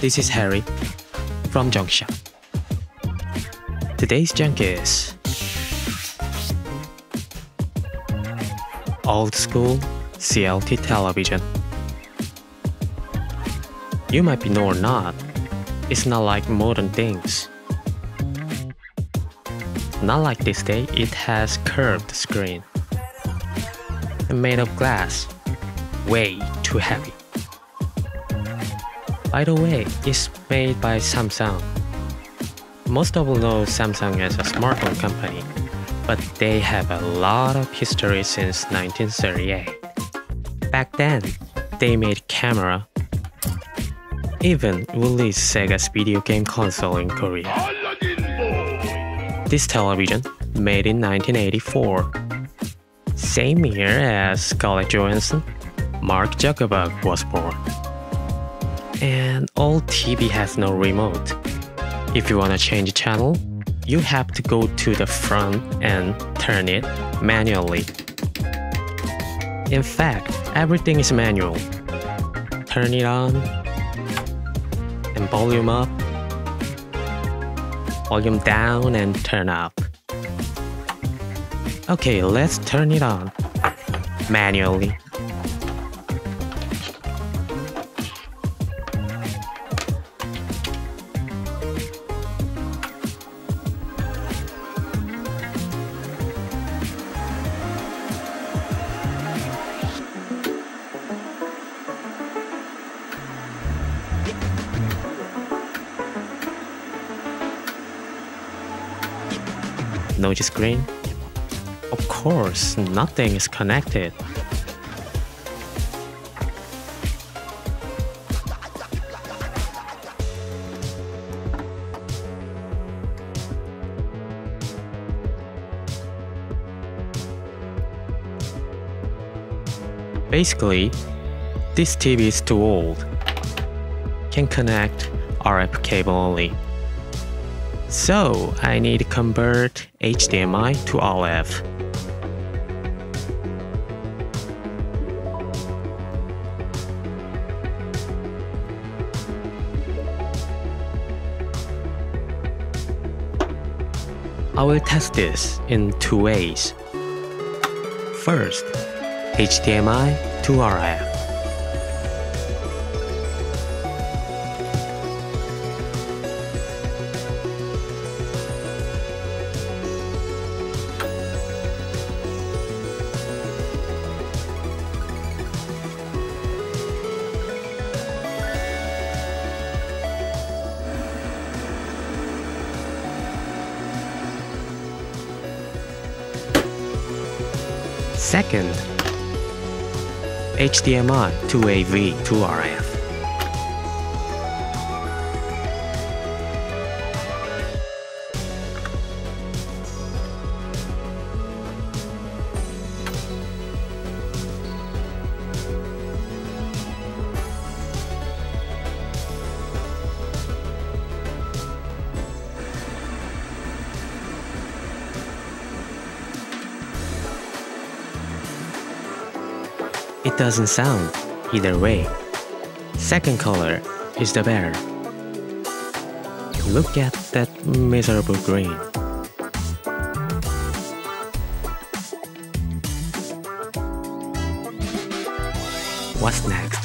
This is Harry from Junk Shop. Today's junk is old school CRT television. You might be know or not, it's not like modern things. Not like this day, it has curved screen and made of glass, way too heavy. By the way, it's made by Samsung. Most of you know Samsung as a smartphone company, but they have a lot of history since 1938. Back then, they made camera, even released Sega's video game console in Korea. This television, made in 1984, same year as Scarlett Johansson, Mark Zuckerberg was born. And old TV has no remote. If you wanna change channel, you have to go to the front and turn it manually. In fact, everything is manual. Turn it on and volume up, volume down and turn up. Okay, let's turn it on manually. Notice screen? Of course, nothing is connected. Basically, this TV is too old. Can connect RF cable only. So, I need to convert HDMI to RF. I will test this in two ways. First, HDMI to RF. Second, HDMI to AV to RF. It doesn't sound either way. Second color is the better. Look at that miserable green. What's next?